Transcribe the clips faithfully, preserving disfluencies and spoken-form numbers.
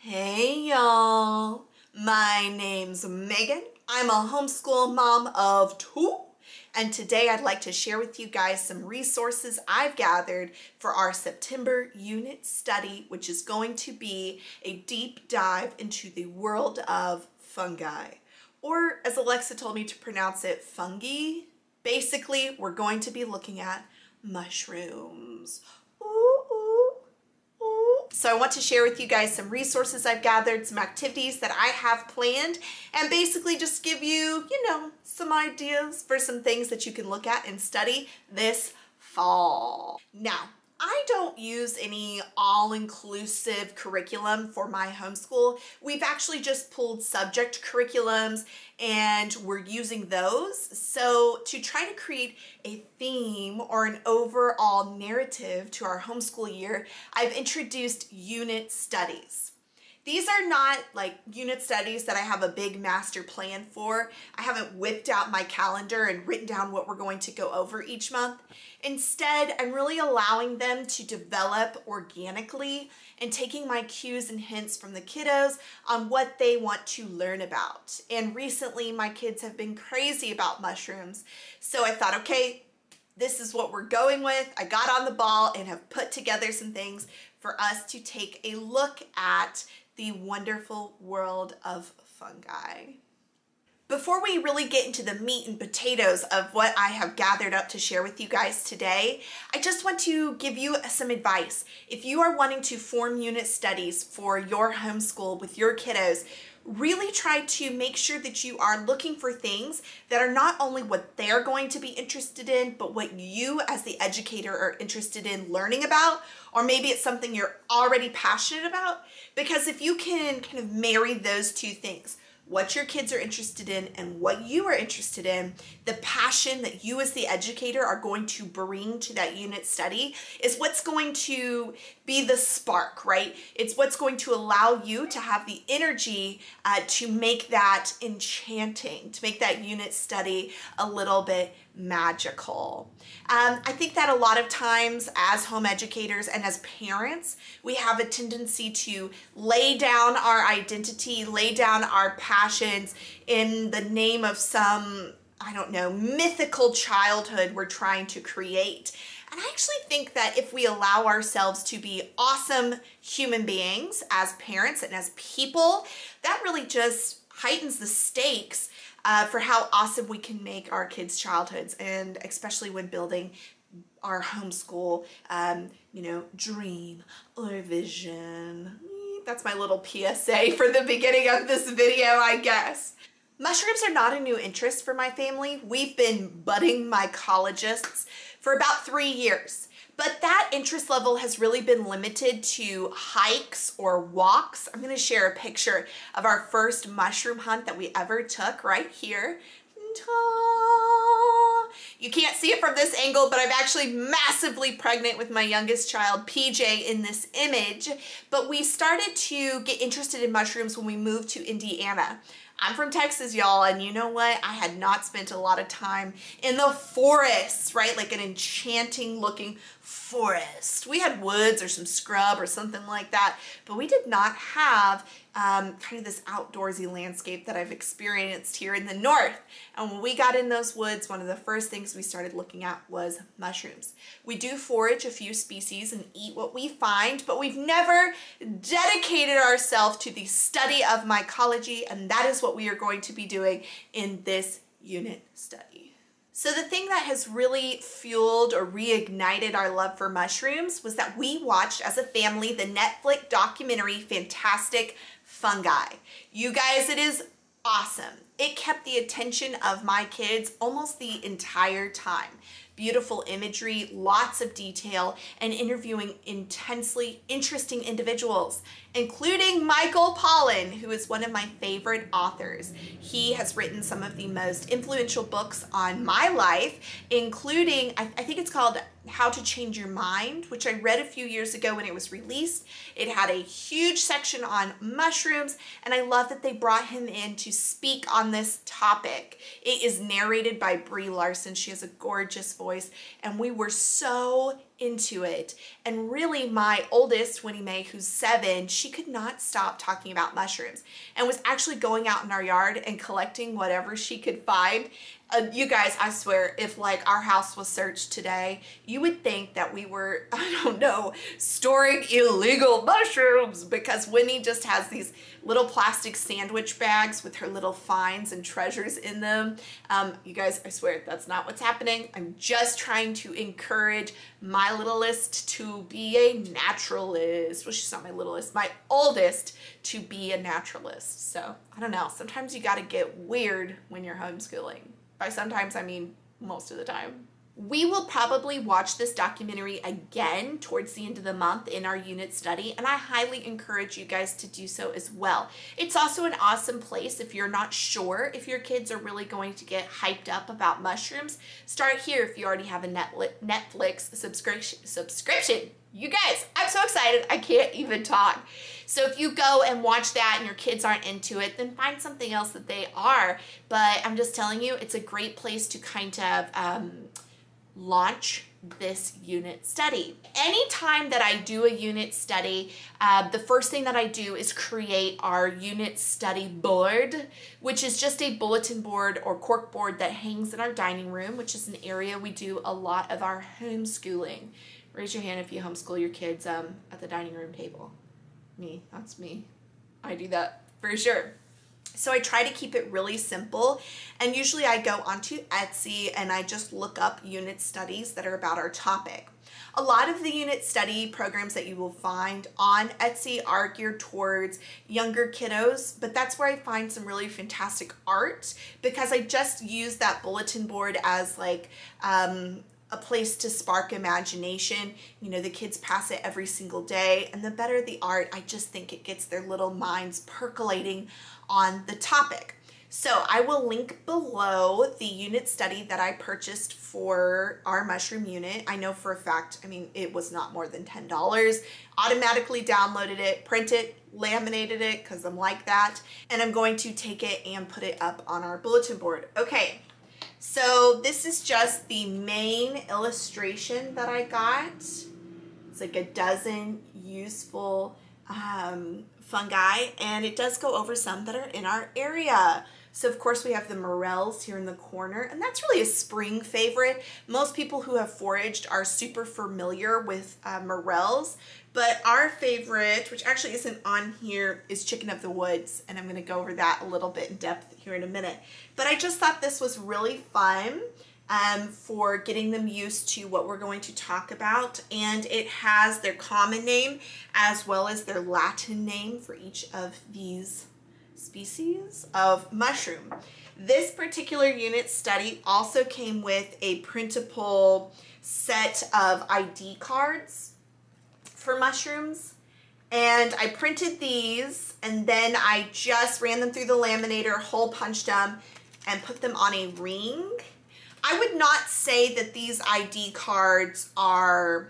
Hey y'all, my name's Megan. I'm a homeschool mom of two, and today I'd like to share with you guys some resources I've gathered for our September unit study, which is going to be a deep dive into the world of fungi, or as Alexa told me to pronounce it, fungi. Basically, we're going to be looking at mushrooms. Ooh, ooh. So I want to share with you guys some resources I've gathered, some activities that I have planned, and basically just give you, you know, some ideas for some things that you can look at and study this fall. Now, I don't use any all-inclusive curriculum for my homeschool. We've actually just pulled subject curriculums and we're using those. So to try to create a theme or an overall narrative to our homeschool year, I've introduced unit studies. These are not like unit studies that I have a big master plan for. I haven't whipped out my calendar and written down what we're going to go over each month. Instead, I'm really allowing them to develop organically and taking my cues and hints from the kiddos on what they want to learn about. And recently, my kids have been crazy about mushrooms. So I thought, okay, this is what we're going with. I got on the ball and have put together some things for us to take a look at the wonderful world of fungi. Before we really get into the meat and potatoes of what I have gathered up to share with you guys today, I just want to give you some advice. If you are wanting to form unit studies for your homeschool with your kiddos, really try to make sure that you are looking for things that are not only what they're going to be interested in, but what you as the educator are interested in learning about, or maybe it's something you're already passionate about. Because if you can kind of marry those two things, what your kids are interested in and what you are interested in, the passion that you as the educator are going to bring to that unit study is what's going to be the spark, right? It's what's going to allow you to have the energy uh, to make that enchanting, to make that unit study a little bit magical. Um, I think that a lot of times as home educators and as parents, we have a tendency to lay down our identity, lay down our passions in the name of some, I don't know, mythical childhood we're trying to create. And I actually think that if we allow ourselves to be awesome human beings as parents and as people, that really just heightens the stakes Uh, for how awesome we can make our kids' childhoods, and especially when building our homeschool, um, you know, dream or vision. That's my little P S A for the beginning of this video, I guess. Mushrooms are not a new interest for my family. We've been budding mycologists for about three years, but that interest level has really been limited to hikes or walks. I'm gonna share a picture of our first mushroom hunt that we ever took right here. You can't see it from this angle, but I'm actually massively pregnant with my youngest child, P J, in this image. But we started to get interested in mushrooms when we moved to Indiana. I'm from Texas, y'all, and you know what? I had not spent a lot of time in the forest, right? Like an enchanting looking forest. We had woods or some scrub or something like that, but we did not have um, kind of this outdoorsy landscape that I've experienced here in the north. And when we got in those woods, one of the first things we started looking at was mushrooms. We do forage a few species and eat what we find, but we've never dedicated ourselves to the study of mycology, and that is what we are going to be doing in this unit study. So the thing that has really fueled or reignited our love for mushrooms was that we watched as a family the Netflix documentary Fantastic Fungi. You guys, it is awesome. It kept the attention of my kids almost the entire time. Beautiful imagery, lots of detail, and interviewing intensely interesting individuals, including Michael Pollan, who is one of my favorite authors. He has written some of the most influential books on my life, including, I, I think it's called How to Change Your Mind, which I read a few years ago when it was released. It had a huge section on mushrooms, and I love that they brought him in to speak on this topic. It is narrated by Brie Larson. She has a gorgeous voice, and we were so into it. And really my oldest, Winnie Mae, who's seven, she could not stop talking about mushrooms and was actually going out in our yard and collecting whatever she could find. Uh, you guys, I swear, if like our house was searched today, you would think that we were, I don't know, storing illegal mushrooms, because Winnie just has these little plastic sandwich bags with her little finds and treasures in them. Um, you guys, I swear, that's not what's happening. I'm just trying to encourage my littlest to be a naturalist. Well, she's not my littlest, my oldest to be a naturalist. So I don't know, sometimes you gotta get weird when you're homeschooling. By sometimes, I mean most of the time. We will probably watch this documentary again towards the end of the month in our unit study, and I highly encourage you guys to do so as well. It's also an awesome place if you're not sure if your kids are really going to get hyped up about mushrooms. Start here if you already have a Netflix subscription. subscription. You guys, I'm so excited, I can't even talk. So if you go and watch that and your kids aren't into it, then find something else that they are. But I'm just telling you, it's a great place to kind of um, launch this unit study. Anytime that I do a unit study, uh, the first thing that I do is create our unit study board, which is just a bulletin board or cork board that hangs in our dining room, which is an area we do a lot of our homeschooling. Raise your hand if you homeschool your kids um, at the dining room table. Me, that's me. I do that for sure. So I try to keep it really simple, and usually I go onto Etsy and I just look up unit studies that are about our topic. A lot of the unit study programs that you will find on Etsy are geared towards younger kiddos, but that's where I find some really fantastic art, because I just use that bulletin board as like, um, a place to spark imagination. You know, the kids pass it every single day, and the better the art, I just think it gets their little minds percolating on the topic. So I will link below the unit study that I purchased for our mushroom unit. I know for a fact, I mean, it was not more than ten dollars. Automatically downloaded it, printed it, laminated it, because I'm like that. And I'm going to take it and put it up on our bulletin board. Okay. So this is just the main illustration that I got. It's like a dozen useful um, fungi, and it does go over some that are in our area. So of course we have the morels here in the corner, and that's really a spring favorite. Most people who have foraged are super familiar with uh, morels, but our favorite, which actually isn't on here, is Chicken of the Woods, and I'm going to go over that a little bit in depth here in a minute. But I just thought this was really fun um, for getting them used to what we're going to talk about, and it has their common name as well as their Latin name for each of these species of mushroom. This particular unit study also came with a printable set of I D cards for mushrooms, and I printed these, and then I just ran them through the laminator, hole punched them, and put them on a ring. I would not say that these I D cards are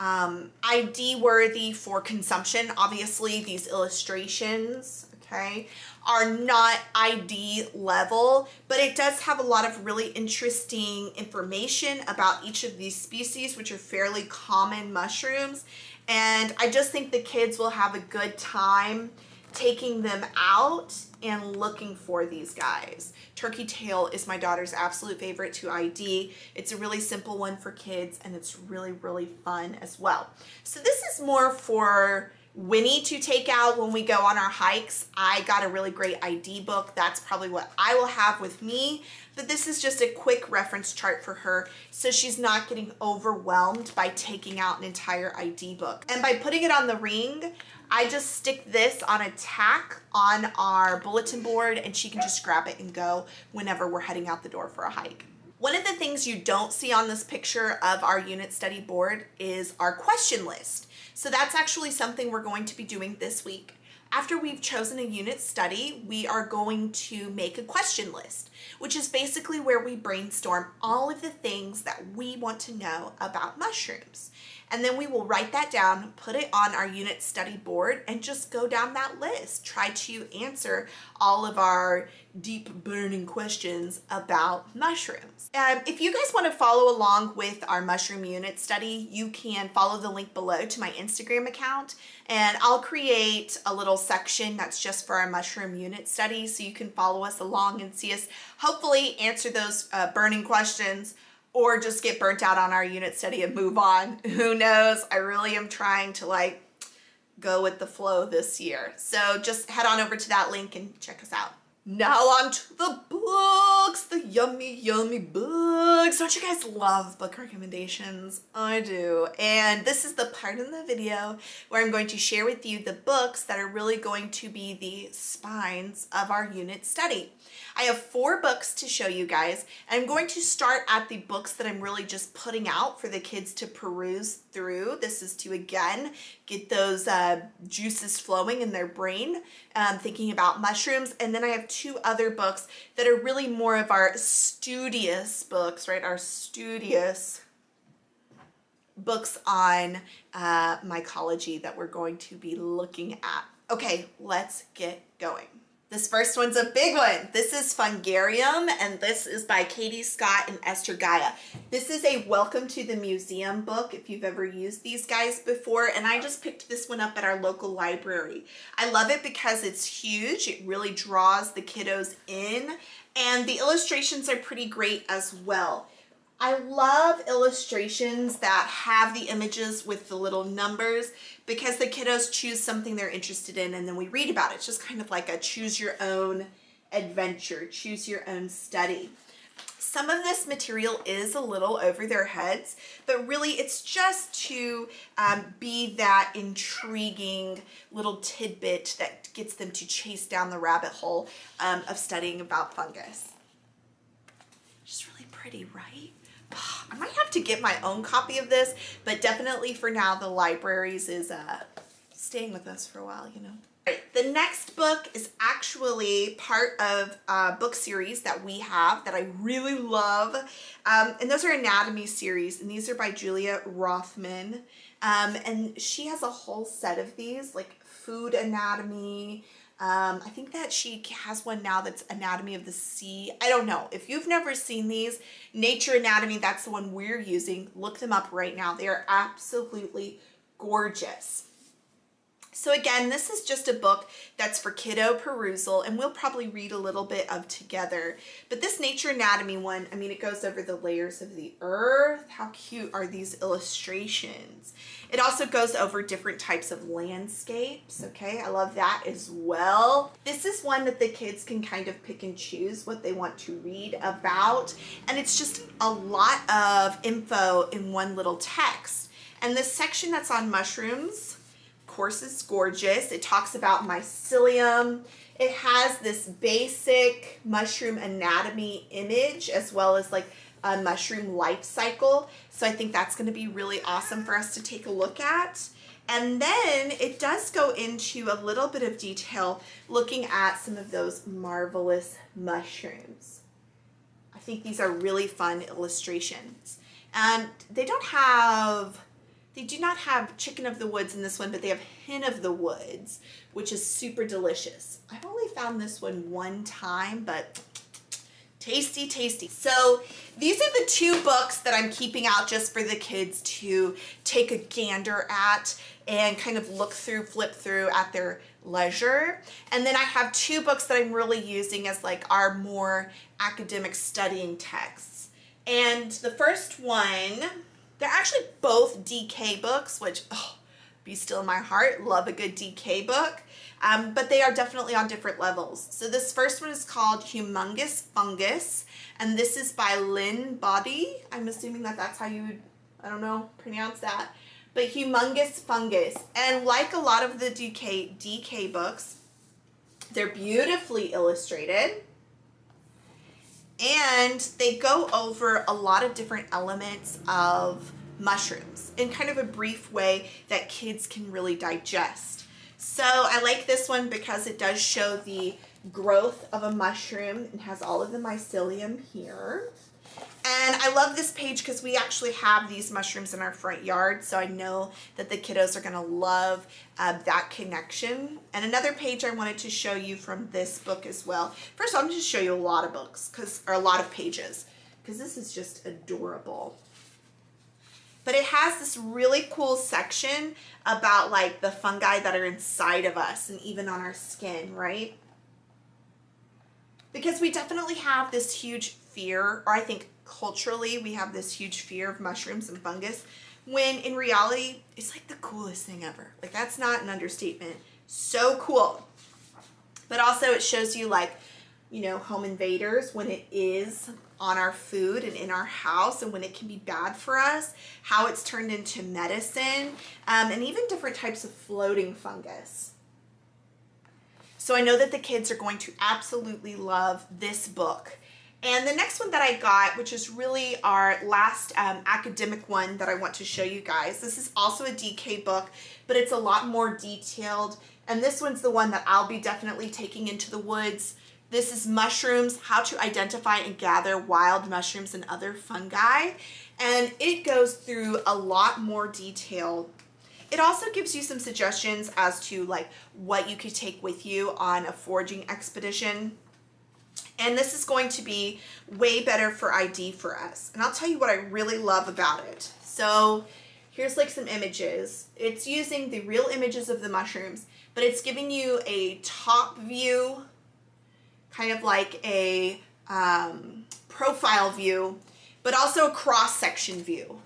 um, I D worthy for consumption. Obviously these illustrations, okay, are not I D level, but it does have a lot of really interesting information about each of these species, which are fairly common mushrooms. And I just think the kids will have a good time taking them out and looking for these guys. Turkey tail is my daughter's absolute favorite to I D. It's a really simple one for kids, and it's really, really fun as well. So this is more for Winnie to take out when we go on our hikes. I got a really great I D book. That's probably what I will have with me, but this is just a quick reference chart for her, so she's not getting overwhelmed by taking out an entire I D book. And by putting it on the ring, I just stick this on a tack on our bulletin board, and she can just grab it and go whenever we're heading out the door for a hike. One of the things you don't see on this picture of our unit study board is our question list. So that's actually something we're going to be doing this week. After we've chosen a unit study, we are going to make a question list, which is basically where we brainstorm all of the things that we want to know about mushrooms. And then we will write that down, put it on our unit study board, and just go down that list. Try to answer all of our deep burning questions about mushrooms. Um, if you guys want to follow along with our mushroom unit study, you can follow the link below to my Instagram account, and I'll create a little section that's just for our mushroom unit study, so you can follow us along and see us hopefully answer those uh, burning questions, or just get burnt out on our unit study and move on. Who knows? I really am trying to like go with the flow this year. So just head on over to that link and check us out. Now on to the books, the yummy, yummy books. Don't you guys love book recommendations? I do. And this is the part in the video where I'm going to share with you the books that are really going to be the spines of our unit study. I have four books to show you guys. I'm going to start at the books that I'm really just putting out for the kids to peruse through. This is to, again, get those uh, juices flowing in their brain, um, thinking about mushrooms. And then I have two other books that are really more of our studious books, right? Our studious books on uh, mycology that we're going to be looking at. Okay, let's get going. This first one's a big one. This is Fungarium, and this is by Katie Scott and Esther Gaia. This is a Welcome to the Museum book, if you've ever used these guys before, and I just picked this one up at our local library. I love it because it's huge. It really draws the kiddos in, and the illustrations are pretty great as well. I love illustrations that have the images with the little numbers because the kiddos choose something they're interested in and then we read about it. It's just kind of like a choose your own adventure, choose your own study. Some of this material is a little over their heads, but really it's just to um, be that intriguing little tidbit that gets them to chase down the rabbit hole um, of studying about fungus. Just really pretty, right? I might have to get my own copy of this, but definitely for now the libraries is uh, staying with us for a while, you know. All right, the next book is actually part of a book series that we have that I really love, um, and those are anatomy series, and these are by Julia Rothman, um, and she has a whole set of these, like food anatomy. Um, I think that she has one now that's Anatomy of the Sea. I don't know. If you've never seen these, Nature Anatomy, that's the one we're using. Look them up right now. They are absolutely gorgeous. So again, this is just a book that's for kiddo perusal, and we'll probably read a little bit of together. But this Nature Anatomy one, I mean, it goes over the layers of the earth. How cute are these illustrations? It also goes over different types of landscapes, okay? I love that as well. This is one that the kids can kind of pick and choose what they want to read about, and it's just a lot of info in one little text. And this section that's on mushrooms, course, is gorgeous. It talks about mycelium. It has this basic mushroom anatomy image as well as like a mushroom life cycle. So I think that's going to be really awesome for us to take a look at. And then it does go into a little bit of detail looking at some of those marvelous mushrooms. I think these are really fun illustrations. And they don't have They do not have Chicken of the Woods in this one, but they have Hen of the Woods, which is super delicious. I've only found this one one time, but tasty, tasty. So these are the two books that I'm keeping out just for the kids to take a gander at and kind of look through, flip through at their leisure. And then I have two books that I'm really using as like our more academic studying texts. And the first one, they're actually both D K books, which, oh, be still in my heart, love a good D K book, um, but they are definitely on different levels. So this first one is called Humongous Fungus, and this is by Lynn Bobby. I'm assuming that that's how you would, I don't know, pronounce that, but Humongous Fungus. And like a lot of the D K, D K books, they're beautifully illustrated. And they go over a lot of different elements of mushrooms in kind of a brief way that kids can really digest. So I like this one because it does show the growth of a mushroom and has all of the mycelium here. And I love this page because we actually have these mushrooms in our front yard, so I know that the kiddos are going to love uh, that connection. And another page I wanted to show you from this book as well. First of all, I'm going to show you a lot of books, because or a lot of pages, because this is just adorable. But it has this really cool section about like the fungi that are inside of us and even on our skin, right? Because we definitely have this huge fear, or I think culturally we have this huge fear of mushrooms and fungus, when in reality it's like the coolest thing ever. Like, that's not an understatement. So cool. But also it shows you, like, you know, home invaders, when it is on our food and in our house, and when it can be bad for us, how it's turned into medicine, um, and even different types of floating fungus. So I know that the kids are going to absolutely love this book. And the next one that I got, which is really our last um, academic one that I want to show you guys, this is also a D K book, but it's a lot more detailed. And this one's the one that I'll be definitely taking into the woods. This is Mushrooms, How to Identify and Gather Wild Mushrooms and Other Fungi. And it goes through a lot more detail. It also gives you some suggestions as to like what you could take with you on a foraging expedition. And this is going to be way better for I D for us. And I'll tell you what I really love about it. So here's like some images. It's using the real images of the mushrooms, but it's giving you a top view, kind of like a um, profile view, but also a cross-section view,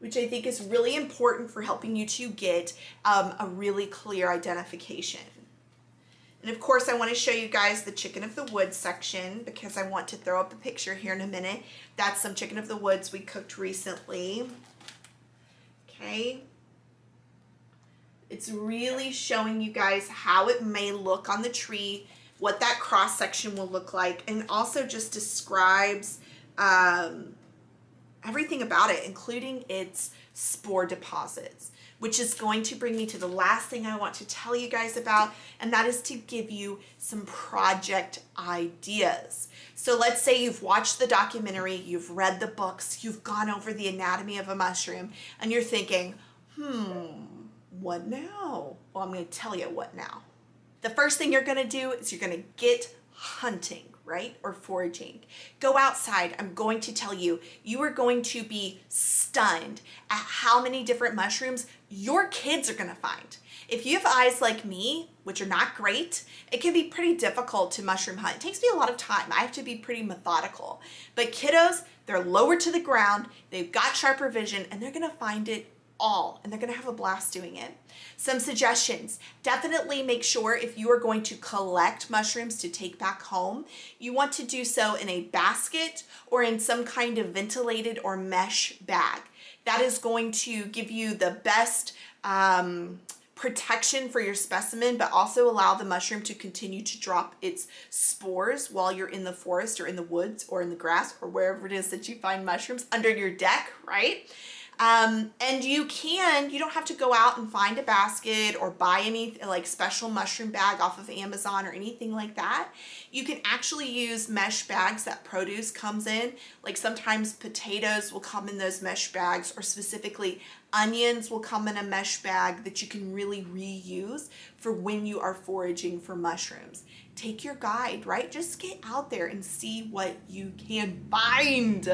which I think is really important for helping you to get um, a really clear identification. And of course, I want to show you guys the Chicken of the Woods section, because I want to throw up a picture here in a minute. That's some Chicken of the Woods we cooked recently. Okay. It's really showing you guys how it may look on the tree, what that cross section will look like, and also just describes um, everything about it, including its spore deposits, which is going to bring me to the last thing I want to tell you guys about, and that is to give you some project ideas. So let's say you've watched the documentary, you've read the books, you've gone over the anatomy of a mushroom, and you're thinking, hmm, what now? Well, I'm going to tell you what now. The first thing you're going to do is you're going to get hunting, right? Or foraging. Go outside. I'm going to tell you, you are going to be stunned at how many different mushrooms your kids are going to find. If you have eyes like me, which are not great, it can be pretty difficult to mushroom hunt. It takes me a lot of time. I have to be pretty methodical. But kiddos, they're lower to the ground, they've got sharper vision, and they're going to find it all, and they're going to have a blast doing it. Some suggestions. Definitely make sure if you are going to collect mushrooms to take back home, you want to do so in a basket or in some kind of ventilated or mesh bag. That is going to give you the best um, protection for your specimen, but also allow the mushroom to continue to drop its spores while you're in the forest or in the woods or in the grass or wherever it is that you find mushrooms, under your deck, right? Um, and you can, you don't have to go out and find a basket or buy any like special mushroom bag off of Amazon or anything like that. You can actually use mesh bags that produce comes in. Like sometimes potatoes will come in those mesh bags, or specifically onions will come in a mesh bag that you can really reuse for when you are foraging for mushrooms. Take your guide, right? Just get out there and see what you can find.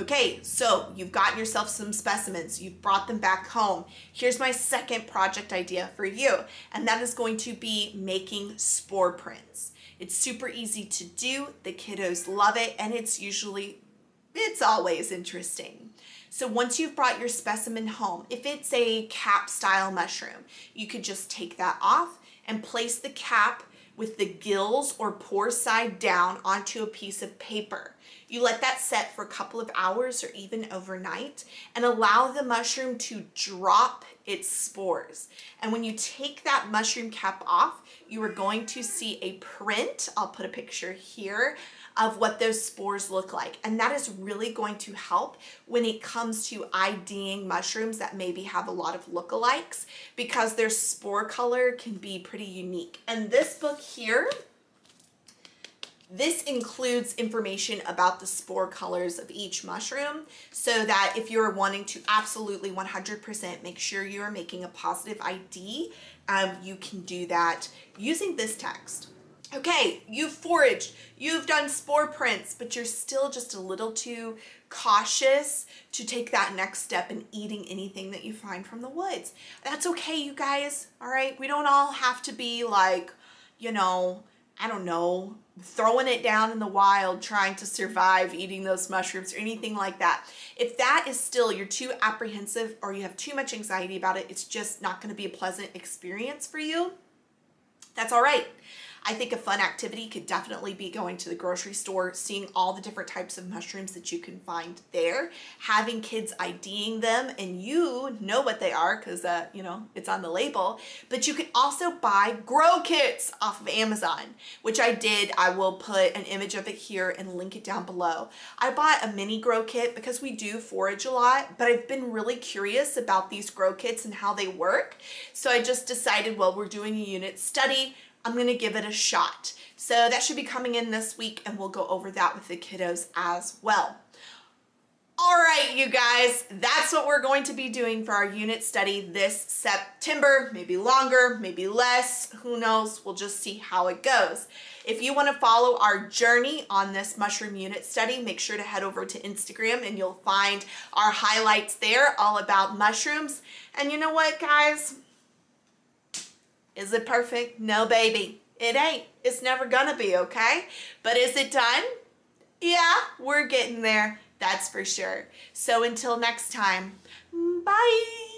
Okay, so you've gotten yourself some specimens. You've brought them back home. Here's my second project idea for you, and that is going to be making spore prints. It's super easy to do. The kiddos love it, and it's usually, it's always interesting. So once you've brought your specimen home, if it's a cap style mushroom, you could just take that off and place the cap with the gills or pore side down onto a piece of paper. You let that set for a couple of hours or even overnight, and allow the mushroom to drop its spores. And when you take that mushroom cap off, you are going to see a print, I'll put a picture here, of what those spores look like. And that is really going to help when it comes to IDing mushrooms that maybe have a lot of lookalikes, because their spore color can be pretty unique. And this book here This includes information about the spore colors of each mushroom, so that if you're wanting to absolutely one hundred percent make sure you're making a positive I D, um, you can do that using this text. Okay, you've foraged, you've done spore prints, but you're still just a little too cautious to take that next step in eating anything that you find from the woods. That's okay, you guys, all right? We don't all have to be like, you know, I don't know, throwing it down in the wild, trying to survive eating those mushrooms or anything like that. If that is still, you're too apprehensive or you have too much anxiety about it, it's just not going to be a pleasant experience for you. That's all right. I think a fun activity could definitely be going to the grocery store, seeing all the different types of mushrooms that you can find there, having kids IDing them, and you know what they are because, uh, you know, it's on the label. But you can also buy grow kits off of Amazon, which I did. I will put an image of it here and link it down below. I bought a mini grow kit because we do forage a lot, but I've been really curious about these grow kits and how they work. So I just decided, well, we're doing a unit study, I'm gonna give it a shot. So that should be coming in this week, and we'll go over that with the kiddos as well. All right, you guys, that's what we're going to be doing for our unit study this September, maybe longer, maybe less, who knows, we'll just see how it goes. If you wanna follow our journey on this mushroom unit study, make sure to head over to Instagram and you'll find our highlights there all about mushrooms. And you know what, guys? Is it perfect? No, baby, it ain't. It's never gonna be, okay? But is it done? Yeah, we're getting there, that's for sure. So until next time, bye.